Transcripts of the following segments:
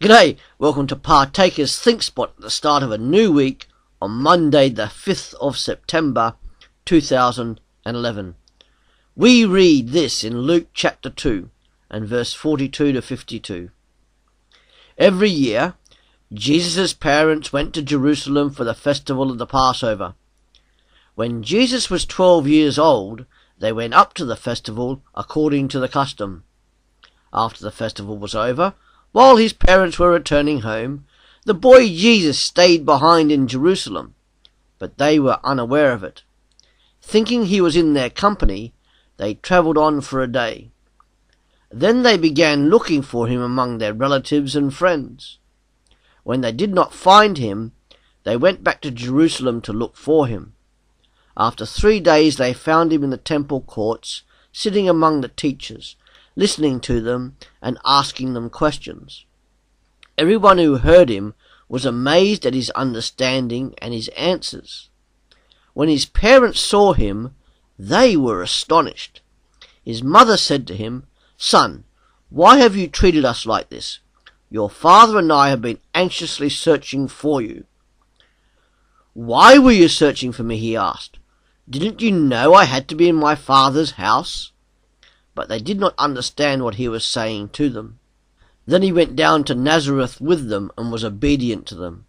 G'day, welcome to Partakers Think Spot at the start of a new week on Monday the 5th of September 2011. We read this in Luke chapter 2 and verse 42 to 52. Every year, Jesus' parents went to Jerusalem for the festival of the Passover. When Jesus was 12 years old, they went up to the festival according to the custom. After the festival was over, while his parents were returning home, the boy Jesus stayed behind in Jerusalem, but they were unaware of it. Thinking he was in their company, they travelled on for a day. Then they began looking for him among their relatives and friends. When they did not find him, they went back to Jerusalem to look for him. After 3 days they found him in the temple courts, sitting among the teachers, listening to them and asking them questions. Everyone who heard him was amazed at his understanding and his answers. When his parents saw him, they were astonished. His mother said to him, "Son, why have you treated us like this? Your father and I have been anxiously searching for you." "Why were you searching for me?" he asked. "Didn't you know I had to be in my father's house?" But they did not understand what he was saying to them. Then he went down to Nazareth with them and was obedient to them.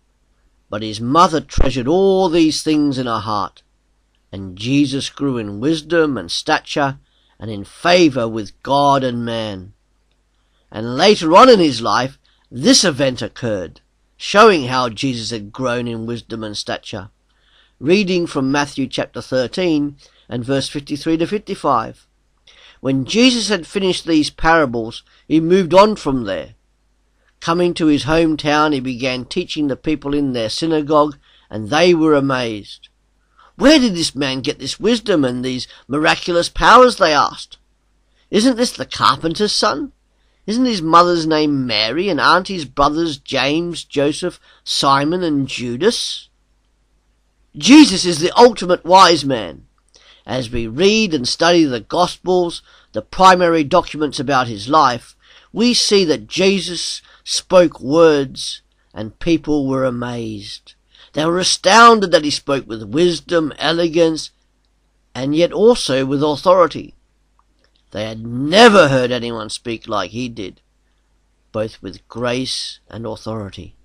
But his mother treasured all these things in her heart. And Jesus grew in wisdom and stature and in favour with God and man. And later on in his life, this event occurred, showing how Jesus had grown in wisdom and stature. Reading from Matthew chapter 13 and verse 53 to 55. When Jesus had finished these parables, he moved on from there. Coming to his hometown, he began teaching the people in their synagogue, and they were amazed. "Where did this man get this wisdom and these miraculous powers?" they asked. "Isn't this the carpenter's son? Isn't his mother's name Mary, and aren't his brothers James, Joseph, Simon, and Judas?" Jesus is the ultimate wise man. As we read and study the Gospels, the primary documents about his life, we see that Jesus spoke words and people were amazed. They were astounded that he spoke with wisdom, elegance, and yet also with authority. They had never heard anyone speak like he did, both with grace and authority.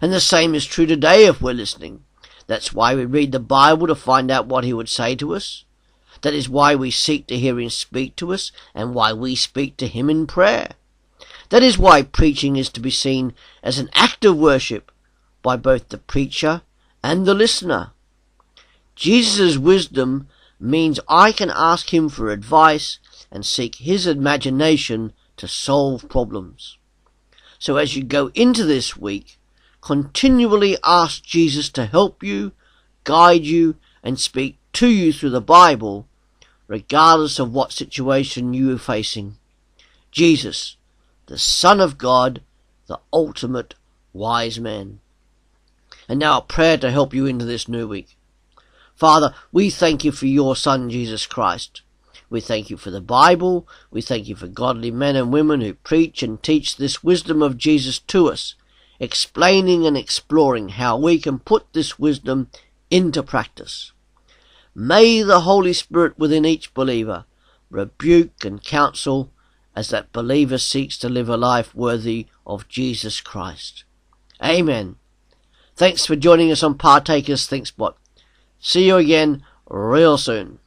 And the same is true today if we're listening. That's why we read the Bible to find out what he would say to us. That is why we seek to hear him speak to us and why we speak to him in prayer. That is why preaching is to be seen as an act of worship by both the preacher and the listener. Jesus' wisdom means I can ask him for advice and seek his imagination to solve problems. So as you go into this week, continually ask Jesus to help you, guide you, and speak to you through the Bible, regardless of what situation you are facing. Jesus, the Son of God, the ultimate wise man. And now a prayer to help you into this new week. Father, we thank you for your Son, Jesus Christ. We thank you for the Bible. We thank you for godly men and women who preach and teach this wisdom of Jesus to us, explaining and exploring how we can put this wisdom into practice. May the Holy Spirit within each believer rebuke and counsel as that believer seeks to live a life worthy of Jesus Christ. Amen. Thanks for joining us on Partakers Think Spot. See you again real soon.